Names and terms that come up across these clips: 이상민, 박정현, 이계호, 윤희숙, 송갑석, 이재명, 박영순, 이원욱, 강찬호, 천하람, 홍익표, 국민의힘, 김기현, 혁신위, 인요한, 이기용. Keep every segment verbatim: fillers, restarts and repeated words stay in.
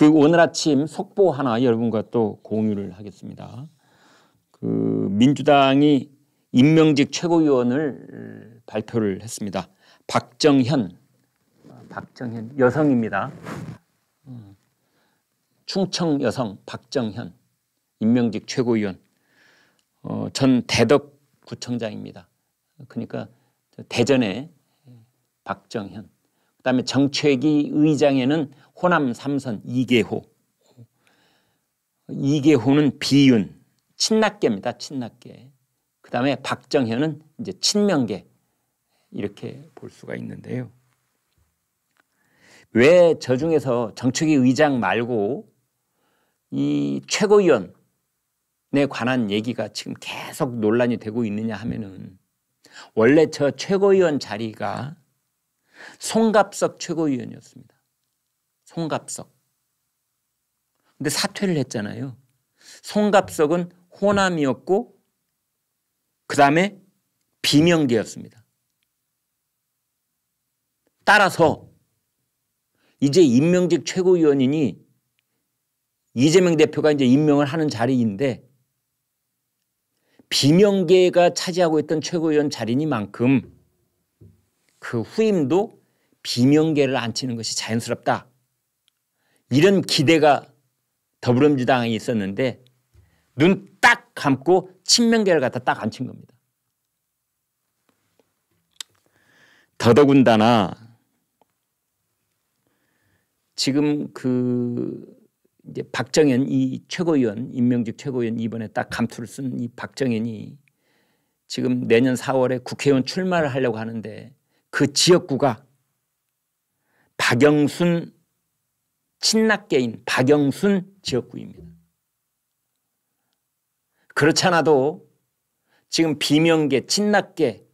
그 오늘 아침 속보 하나 여러분과 또 공유를 하겠습니다. 그 민주당이 임명직 최고위원을 발표를 했습니다. 박정현, 박정현 여성입니다. 충청 여성 박정현 임명직 최고위원, 어, 전 대덕구청장입니다. 그러니까 대전의 박정현. 그다음에 정책위 의장에는 호남 삼선 이계호. 이계호는 비윤, 친낙계입니다. 친낙계. 그다음에 박정현은 이제 친명계, 이렇게 볼 수가 있는데요. 왜 저 중에서 정책위 의장 말고 이 최고위원에 관한 얘기가 지금 계속 논란이 되고 있느냐 하면은, 원래 저 최고위원 자리가 송갑석 최고위원이었습니다. 송갑석. 근데 사퇴를 했잖아요. 송갑석은 호남이었고 그 다음에 비명계였습니다. 따라서 이제 임명직 최고위원이니 이재명 대표가 이제 임명을 하는 자리인데, 비명계가 차지하고 있던 최고위원 자리니만큼 그 후임도 비명계를 앉히는 것이 자연스럽다, 이런 기대가 더불어민주당에 있었는데 눈 딱 감고 친명계를 갖다 딱 앉힌 겁니다. 더더군다나 지금 그 이제 박정현 이 최고위원, 임명직 최고위원, 이번에 딱 감투를 쓴 이 박정현이 지금 내년 사월에 국회의원 출마를 하려고 하는데, 그 지역구가 박영순 친낙계인 박영순 지역구입니다. 그렇잖아도 지금 비명계, 친낙계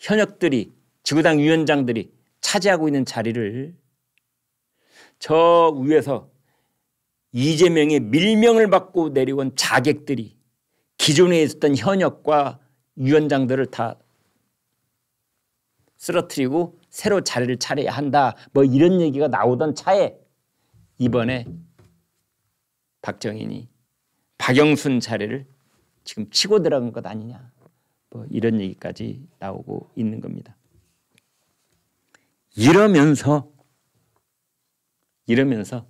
현역들이, 지구당 위원장들이 차지하고 있는 자리를 저 위에서 이재명의 밀명을 받고 내려온 자객들이 기존에 있었던 현역과 위원장들을 다 쓰러뜨리고 새로 자리를 차려야 한다, 뭐 이런 얘기가 나오던 차에 이번에 박정현이 박영순 자리를 지금 치고 들어간 것 아니냐, 뭐 이런 얘기까지 나오고 있는 겁니다. 이러면서 이러면서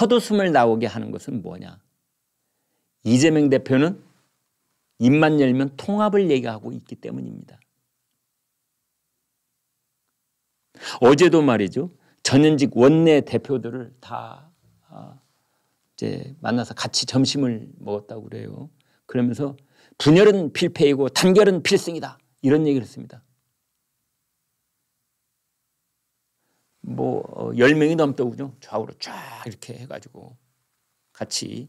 헛웃음을 나오게 하는 것은 뭐냐, 이재명 대표는 입만 열면 통합을 얘기하고 있기 때문입니다. 어제도 말이죠. 전현직 원내 대표들을 다 이제 만나서 같이 점심을 먹었다고 그래요. 그러면서 분열은 필패이고 단결은 필승이다, 이런 얘기를 했습니다. 뭐 열 명이 넘더군요. 좌우로 쫙 이렇게 해가지고 같이.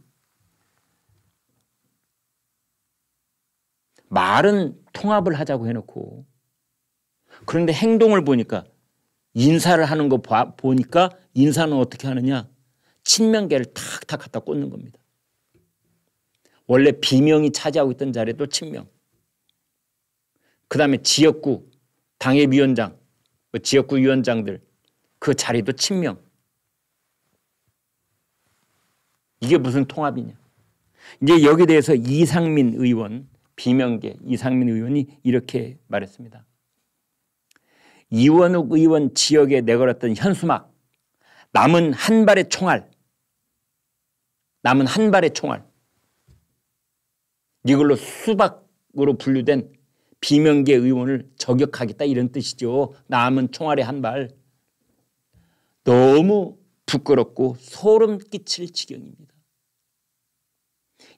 말은 통합을 하자고 해놓고, 그런데 행동을 보니까, 인사를 하는 거 봐, 보니까 인사는 어떻게 하느냐, 친명계를 탁탁 갖다 꽂는 겁니다. 원래 비명이 차지하고 있던 자리에도 친명, 그 다음에 지역구 당협위원장, 지역구 위원장들 그 자리도 친명. 이게 무슨 통합이냐. 이제 여기 대해서 이상민 의원, 비명계 이상민 의원이 이렇게 말했습니다. 이원욱 의원 지역에 내걸었던 현수막, 남은 한 발의 총알, 남은 한 발의 총알, 이걸로 수박으로 분류된 비명계 의원을 저격하겠다, 이런 뜻이죠. 남은 총알의 한 발. 너무 부끄럽고 소름 끼칠 지경입니다.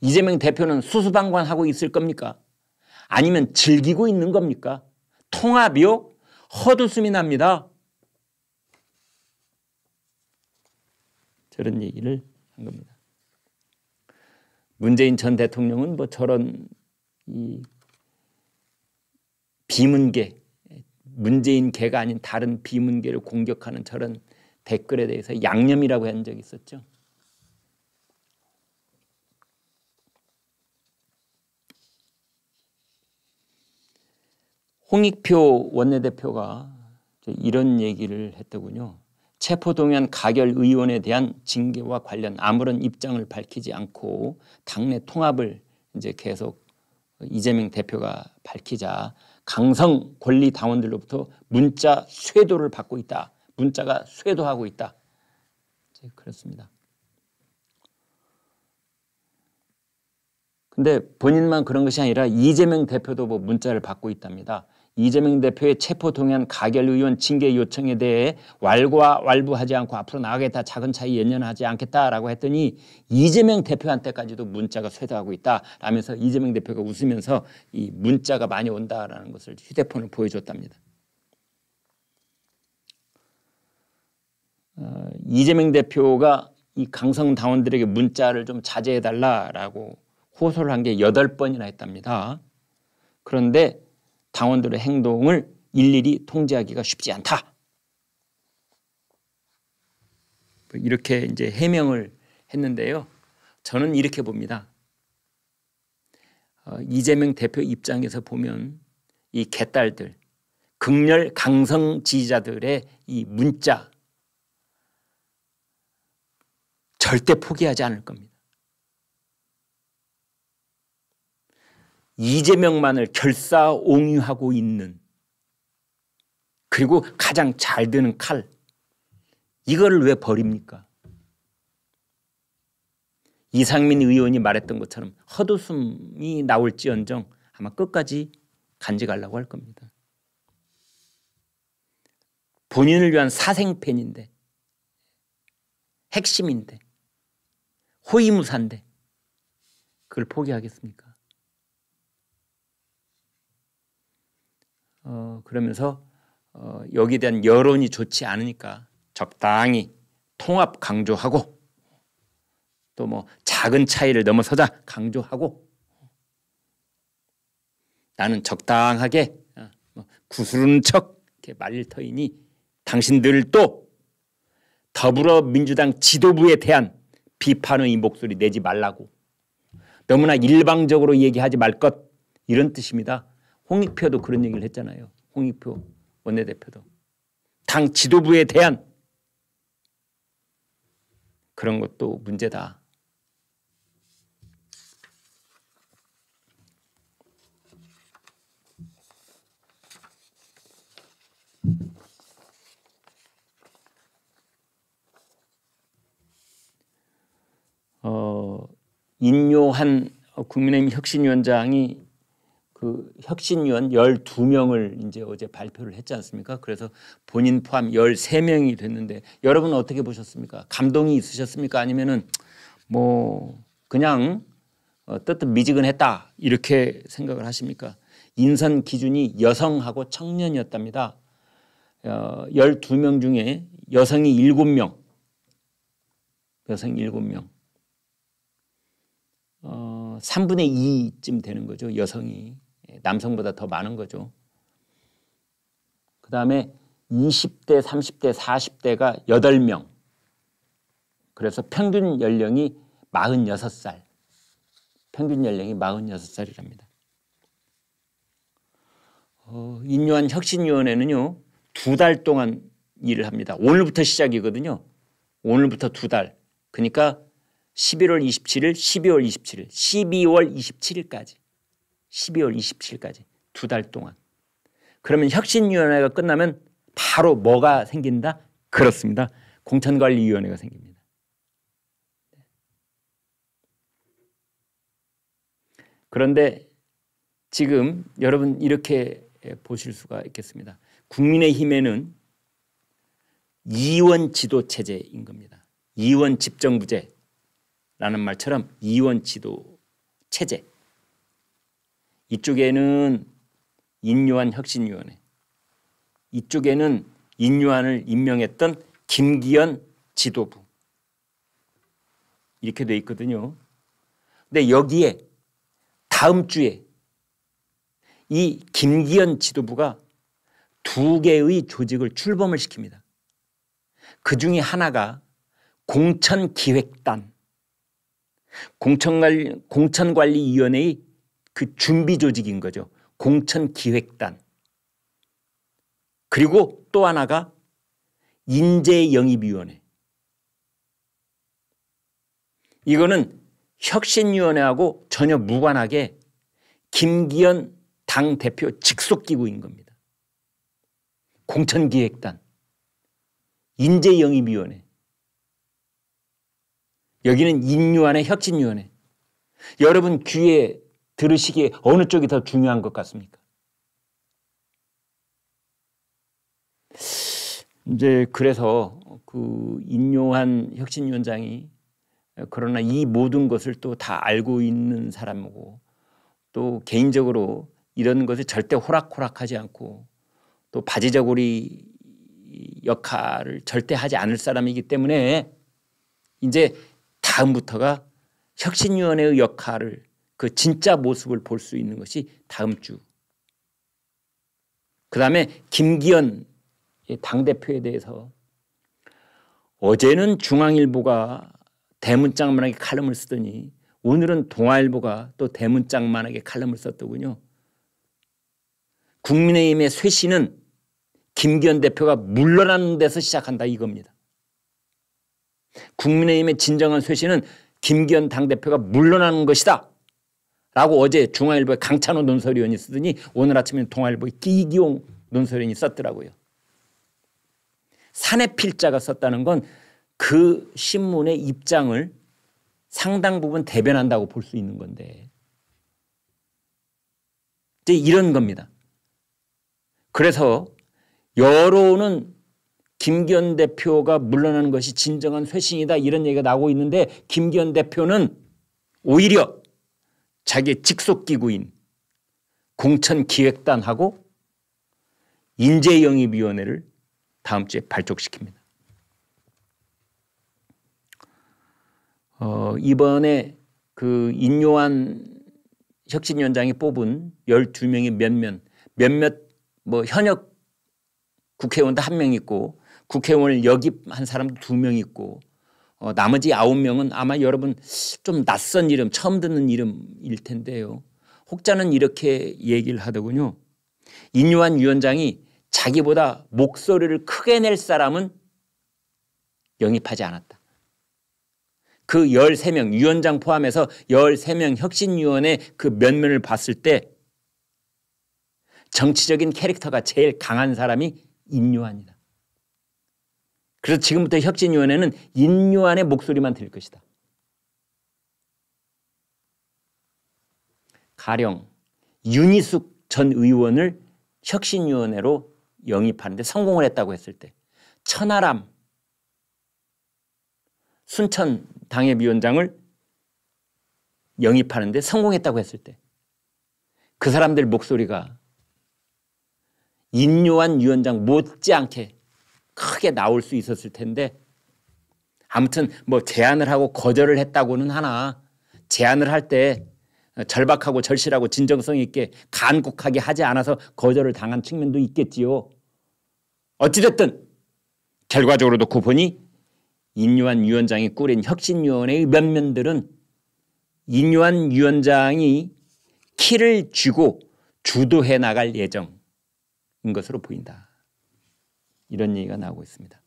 이재명 대표는 수수방관하고 있을 겁니까? 아니면 즐기고 있는 겁니까? 통합이요? 헛웃음이 납니다. 저런 얘기를 한 겁니다. 문재인 전 대통령은 뭐 저런 이 비문계, 문재인 계가 아닌 다른 비문계를 공격하는 저런 댓글에 대해서 양념이라고 한 적이 있었죠. 홍익표 원내대표가 이런 얘기를 했더군요. 체포동의안 가결 의원에 대한 징계와 관련 아무런 입장을 밝히지 않고 당내 통합을 이제 계속 이재명 대표가 밝히자 강성 권리 당원들로부터 문자 쇄도를 받고 있다. 문자가 쇄도하고 있다. 그렇습니다. 근데 본인만 그런 것이 아니라 이재명 대표도 뭐 문자를 받고 있답니다. 이재명 대표의 체포동의안 가결 의원 징계 요청에 대해 왈과 왈부하지 않고 앞으로 나가겠다, 작은 차이 연연하지 않겠다라고 했더니 이재명 대표한테까지도 문자가 쇄도하고 있다 라면서 이재명 대표가 웃으면서 이 문자가 많이 온다라는 것을 휴대폰을 보여줬답니다. 어, 이재명 대표가 이 강성 당원들에게 문자를 좀 자제해달라라고 호소를 한 게 여덟 번이나 했답니다. 그런데 당원들의 행동을 일일이 통제하기가 쉽지 않다. 이렇게 이제 해명을 했는데요. 저는 이렇게 봅니다. 어, 이재명 대표 입장에서 보면 이 개딸들, 극렬 강성 지지자들의 이 문자 절대 포기하지 않을 겁니다. 이재명만을 결사옹유하고 있는, 그리고 가장 잘 드는 칼, 이거를 왜 버립니까? 이상민 의원이 말했던 것처럼 헛웃음이 나올지언정 아마 끝까지 간직하려고 할 겁니다. 본인을 위한 사생팬인데, 핵심인데, 호위무사인데 그걸 포기하겠습니까? 어, 그러면서 어, 여기에 대한 여론이 좋지 않으니까 적당히 통합 강조하고 또 뭐 작은 차이를 넘어서자 강조하고 나는 적당하게 어, 뭐 구스른 척 이렇게 말릴 터이니 당신들도 더불어민주당 지도부에 대한 비판의 목소리 내지 말라고 너무나 일방적으로 얘기하지 말 것, 이런 뜻입니다. 홍익표도 그런 얘기를 했잖아요. 홍익표 원내대표도 당 지도부에 대한 그런 것도 문제다. 어, 인요한 국민의힘 혁신위원장이 그 혁신위원 열두 명을 이제 어제 발표를 했지 않습니까? 그래서 본인 포함 열세 명이 됐는데 여러분은 어떻게 보셨습니까? 감동이 있으셨습니까? 아니면은 뭐 그냥 어 뜨뜻 미지근했다 이렇게 생각을 하십니까? 인선 기준이 여성하고 청년이었답니다. 어 열두 명 중에 여성이 일곱 명, 여성이 일곱 명. 어 삼분의 이쯤 되는 거죠. 여성이. 남성보다 더 많은 거죠. 그 다음에 이십 대, 삼십 대, 사십 대가 여덟 명. 그래서 평균 연령이 마흔여섯 살. 평균 연령이 마흔여섯 살이랍니다. 어, 인요한 혁신위원회는요, 두 달 동안 일을 합니다. 오늘부터 시작이거든요. 오늘부터 두 달. 그러니까 십일월 이십칠일, 십이월 이십칠일, 십이월 이십칠일까지. 십이월 이십칠일까지 두 달 동안. 그러면 혁신위원회가 끝나면 바로 뭐가 생긴다? 그렇습니다. 공천관리위원회가 생깁니다. 그런데 지금 여러분 이렇게 보실 수가 있겠습니다. 국민의힘에는 이원 지도체제인 겁니다. 이원 집정부제라는 말처럼 이원 지도체제. 이쪽에는 인요한 혁신위원회, 이쪽에는 인요한을 임명했던 김기현 지도부, 이렇게 돼 있거든요. 근데 여기에 다음 주에 이 김기현 지도부가 두 개의 조직을 출범을 시킵니다. 그 중에 하나가 공천기획단, 공천관리, 공천관리위원회의 그 준비 조직인 거죠. 공천기획단. 그리고 또 하나가 인재영입위원회. 이거는 혁신위원회하고 전혀 무관하게 김기현 당대표 직속기구인 겁니다. 공천기획단, 인재영입위원회. 여기는 인요한의 혁신위원회. 여러분 귀에 들으시기에 어느 쪽이 더 중요한 것 같습니까? 이제 그래서 그 인요한 혁신위원장이 그러나 이 모든 것을 또 다 알고 있는 사람이고 또 개인적으로 이런 것을 절대 호락호락하지 않고 또 바지저고리 역할을 절대 하지 않을 사람이기 때문에 이제 다음부터가 혁신위원회의 역할을 그 진짜 모습을 볼 수 있는 것이 다음 주. 그다음에 김기현 당대표에 대해서 어제는 중앙일보가 대문짝만하게 칼럼을 쓰더니 오늘은 동아일보가 또 대문짝만하게 칼럼을 썼더군요. 국민의힘의 쇄신은 김기현 대표가 물러나는 데서 시작한다 이겁니다. 국민의힘의 진정한 쇄신은 김기현 당대표가 물러나는 것이다 라고 어제 중앙일보의 강찬호 논설위원이 쓰더니 오늘 아침에는 동아일보의 이기용 논설위원이 썼더라고요. 사내필자가 썼다는 건 그 신문의 입장을 상당 부분 대변한다고 볼 수 있는 건데 이제 이런 겁니다. 그래서 여론은 김기현 대표가 물러나는 것이 진정한 쇄신이다 이런 얘기가 나오고 있는데 김기현 대표는 오히려 자기 직속기구인 공천기획단하고 인재영입위원회를 다음 주에 발족시킵니다. 어, 이번에 그 인요한 혁신위원장이 뽑은 열두 명의 몇몇 몇몇 뭐 현역 국회의원도 한 명 있고 국회의원을 역입한 사람도 두 명 있고 어, 나머지 아홉 명은 아마 여러분 좀 낯선 이름 처음 듣는 이름일 텐데요. 혹자는 이렇게 얘기를 하더군요. 인요한 위원장이 자기보다 목소리를 크게 낼 사람은 영입하지 않았다. 그 열세 명 위원장 포함해서 열세 명 혁신위원회 그 면면을 봤을 때 정치적인 캐릭터가 제일 강한 사람이 인요한이다. 그래서 지금부터 혁신위원회는 인요한의 목소리만 들을 것이다. 가령 윤희숙 전 의원을 혁신위원회로 영입하는데 성공을 했다고 했을 때 천하람 순천 당협위원장을 영입하는데 성공했다고 했을 때 그 사람들 목소리가 인요한 위원장 못지않게 크게 나올 수 있었을 텐데 아무튼 뭐 제안을 하고 거절을 했다고는 하나 제안을 할 때 절박하고 절실하고 진정성 있게 간곡하게 하지 않아서 거절을 당한 측면도 있겠지요. 어찌됐든 결과적으로 놓고 보니 인요한 위원장이 꾸린 혁신위원회의 면면들은 인요한 위원장이 키를 쥐고 주도해 나갈 예정인 것으로 보인다. 이런 얘기가 나오고 있습니다.